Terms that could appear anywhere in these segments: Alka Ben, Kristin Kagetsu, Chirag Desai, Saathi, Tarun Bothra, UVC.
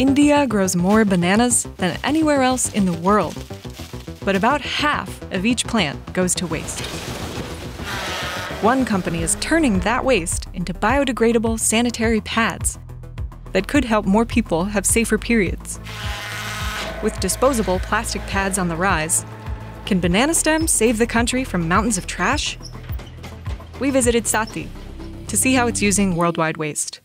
India grows more bananas than anywhere else in the world. But about half of each plant goes to waste. One company is turning that waste into biodegradable sanitary pads that could help more people have safer periods. With disposable plastic pads on the rise, can banana stems save the country from mountains of trash? We visited Saathi to see how it's using worldwide waste.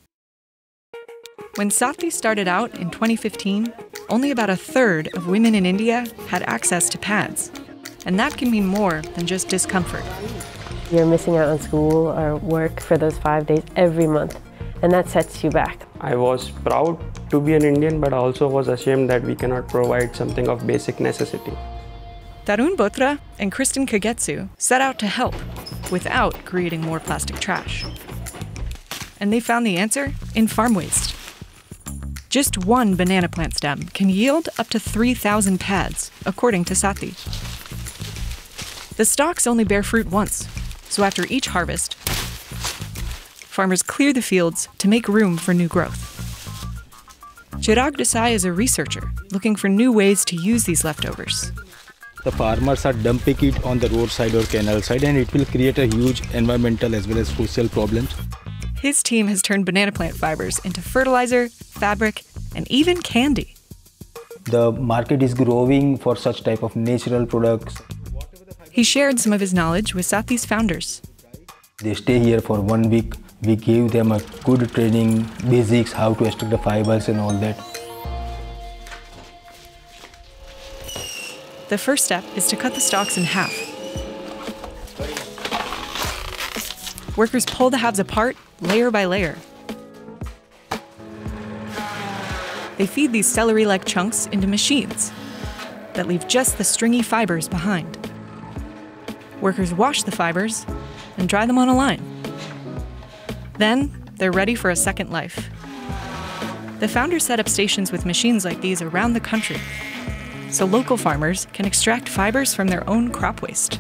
When Saathi started out in 2015, only about a third of women in India had access to pads. And that can mean more than just discomfort. You're missing out on school or work for those 5 days every month, and that sets you back. I was proud to be an Indian, but also was ashamed that we cannot provide something of basic necessity. Tarun Bothra and Kristin Kagetsu set out to help without creating more plastic trash. And they found the answer in farm waste. Just one banana plant stem can yield up to 3,000 pads, according to Saathi. The stalks only bear fruit once, so after each harvest, farmers clear the fields to make room for new growth. Chirag Desai is a researcher looking for new ways to use these leftovers. The farmers are dumping it on the roadside or canal side, and it will create a huge environmental as well as social problems. His team has turned banana plant fibers into fertilizer, fabric, and even candy. The market is growing for such type of natural products. He shared some of his knowledge with Saathi's founders. They stay here for 1 week. We gave them a good training, basics, how to extract the fibers and all that. The first step is to cut the stalks in half. Workers pull the halves apart, layer by layer. They feed these celery-like chunks into machines that leave just the stringy fibers behind. Workers wash the fibers and dry them on a line. Then, they're ready for a second life. The founders set up stations with machines like these around the country, so local farmers can extract fibers from their own crop waste.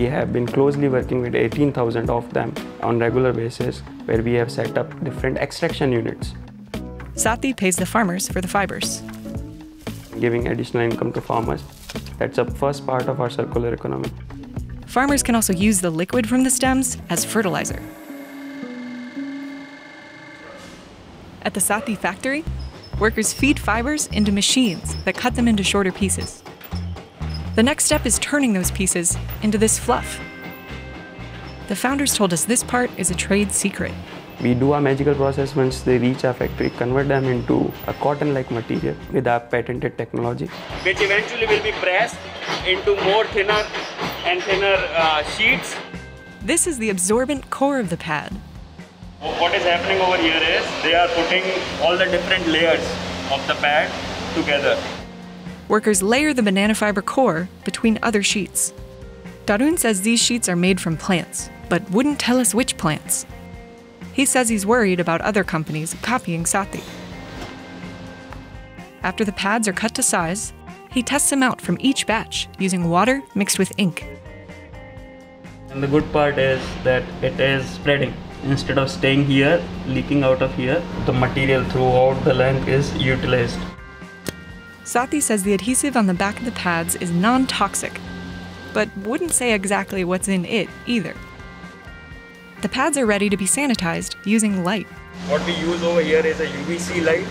We have been closely working with 18,000 of them on a regular basis, where we have set up different extraction units. Saathi pays the farmers for the fibers. Giving additional income to farmers, that's the first part of our circular economy. Farmers can also use the liquid from the stems as fertilizer. At the Saathi factory, workers feed fibers into machines that cut them into shorter pieces. The next step is turning those pieces into this fluff. The founders told us this part is a trade secret. We do our magical process once they reach our factory, convert them into a cotton-like material with our patented technology, which eventually will be pressed into more thinner and thinner sheets. This is the absorbent core of the pad. What is happening over here is they are putting all the different layers of the pad together. Workers layer the banana fiber core between other sheets. Tarun says these sheets are made from plants, but wouldn't tell us which plants. He says he's worried about other companies copying Saathi. After the pads are cut to size, he tests them out from each batch using water mixed with ink. And the good part is that it is spreading. Instead of staying here, leaking out of here, the material throughout the length is utilized. Saathi says the adhesive on the back of the pads is non-toxic, but wouldn't say exactly what's in it either. The pads are ready to be sanitized using light. What we use over here is a UVC light,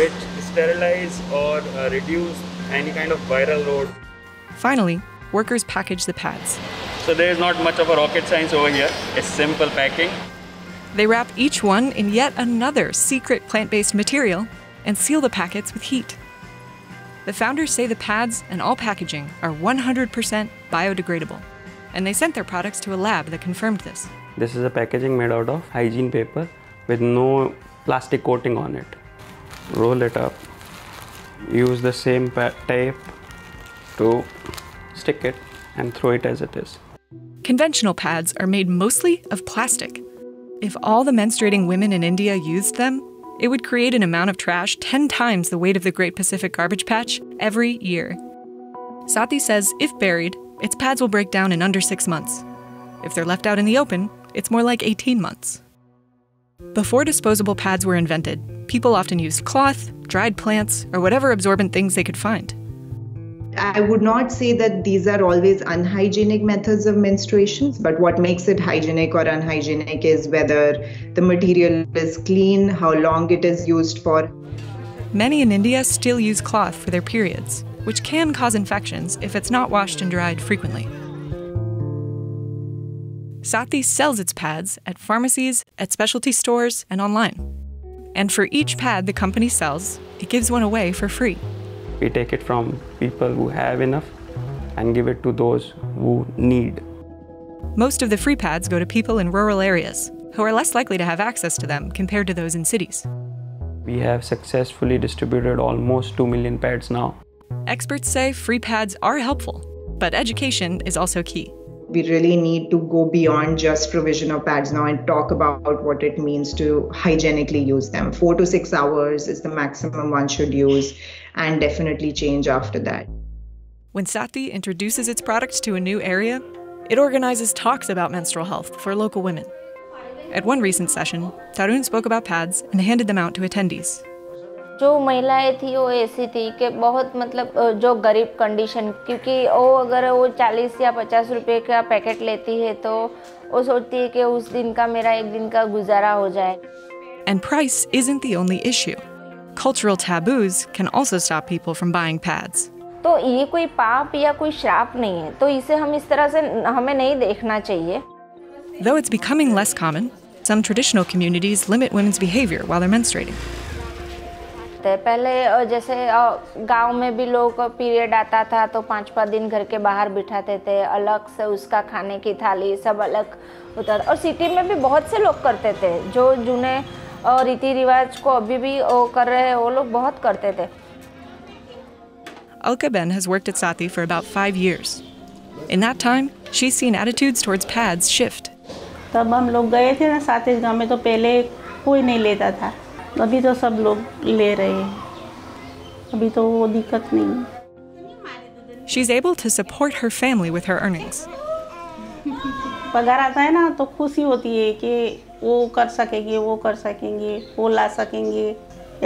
which sterilizes or reduces any kind of viral load. Finally, workers package the pads. So there is not much of a rocket science over here. It's simple packing. They wrap each one in yet another secret plant-based material and seal the packets with heat. The founders say the pads and all packaging are 100% biodegradable, and they sent their products to a lab that confirmed this. This is a packaging made out of hygiene paper with no plastic coating on it. Roll it up. Use the same tape to stick it and throw it as it is. Conventional pads are made mostly of plastic. If all the menstruating women in India used them, it would create an amount of trash 10 times the weight of the Great Pacific Garbage Patch every year. Saathi says if buried, its pads will break down in under 6 months. If they're left out in the open, it's more like 18 months. Before disposable pads were invented, people often used cloth, dried plants, or whatever absorbent things they could find. I would not say that these are always unhygienic methods of menstruations, but what makes it hygienic or unhygienic is whether the material is clean, how long it is used for. Many in India still use cloth for their periods, which can cause infections if it's not washed and dried frequently. Saathi sells its pads at pharmacies, at specialty stores, and online. And for each pad the company sells, it gives one away for free. We take it from people who have enough and give it to those who need. Most of the free pads go to people in rural areas who are less likely to have access to them compared to those in cities. We have successfully distributed almost 2 million pads now. Experts say free pads are helpful, but education is also key. We really need to go beyond just provision of pads now and talk about what it means to hygienically use them. 4 to 6 hours is the maximum one should use, and definitely change after that. When Saathi introduces its product to a new area, it organizes talks about menstrual health for local women. At one recent session, Tarun spoke about pads and handed them out to attendees. जो महिलाएं थी वो ऐसी थी कि बहुत मतलब जो गरीब कंडीशन, क्योंकि वो अगर वो 40 या 50 रुपए का पैकेट लेती है तो वो सोचती है कि उस दिन का मेरा एक दिन का गुजारा हो जाए. And price isn't the only issue. Cultural taboos can also stop people from buying pads. तो ये कोई पाप या कोई श्राप नहीं है, तो इसे हम इस तरह से हमें नहीं देखना चाहिए. Though it's becoming less common, some traditional communities limit women's behavior while they're menstruating. पहले जैसे गांव में भी लोग पीरियड आता था तो 5-5 दिन घर के बाहर बिठाते थे, अलग से उसका खाने की थाली सब अलग होता था. और सिटी में भी बहुत से लोग करते थे, जो जुने रीति रिवाज को अभी भी कर रहे हैं वो लोग बहुत करते थे. Alka Ben has worked at Saathi for about 5 years. In that time, she's seen attitudes towards pads shift. तब हम लोग गए थे ना साथी गांव में, तो पहले कोई नहीं लेता था, अभी तो सब लोग ले रहे हैं, अभी तो वो दिक्कत नहीं. She's able to support her family with her earnings. पगार आता है ना तो खुशी होती है कि वो कर सकेंगे, वो कर सकेंगे, वो ला सकेंगे,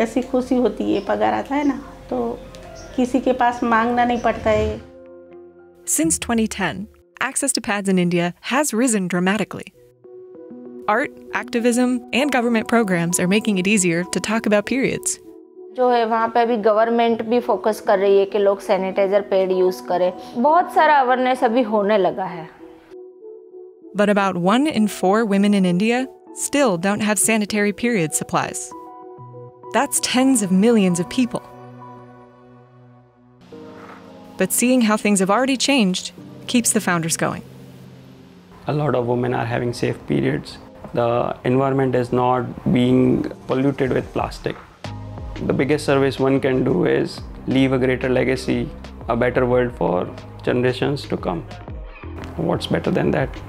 ऐसी खुशी होती है. पगार आता है ना तो किसी के पास मांगना नहीं पड़ता है. Since 2010, access to pads in India has risen dramatically. Art, activism, and government programs are making it easier to talk about periods. जो है वहाँ पे भी गवर्नमेंट भी फोकस कर रही है कि लोग सैनिटाइजर पैड यूज करें. बहुत सारा अवेयरनेस अभी होने लगा है. But about 1 in 4 women in India still don't have sanitary period supplies. That's tens of millions of people. But seeing how things have already changed keeps the founders going. A lot of women are having safe periods. The environment is not being polluted with plastic. The biggest service one can do is leave a greater legacy, a better world for generations to come. What's better than that?